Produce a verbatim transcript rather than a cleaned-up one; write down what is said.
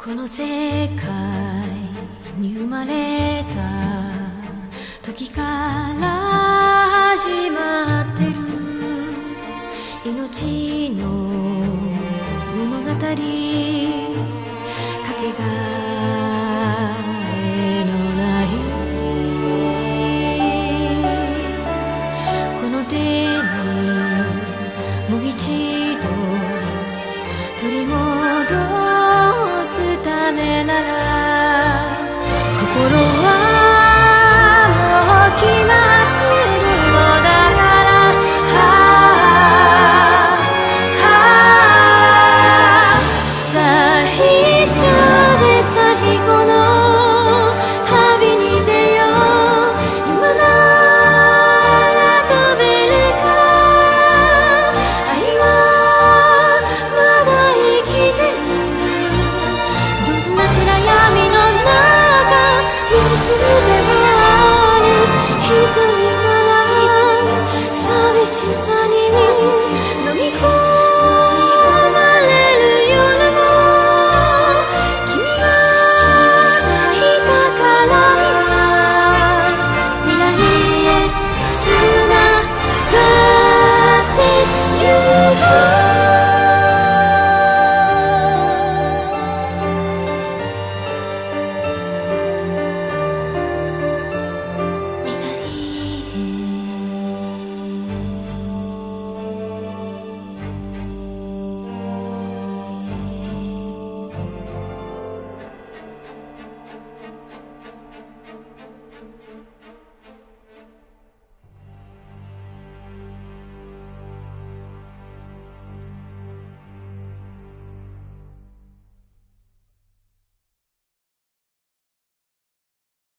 この世界に生まれた時から始まってる命の物語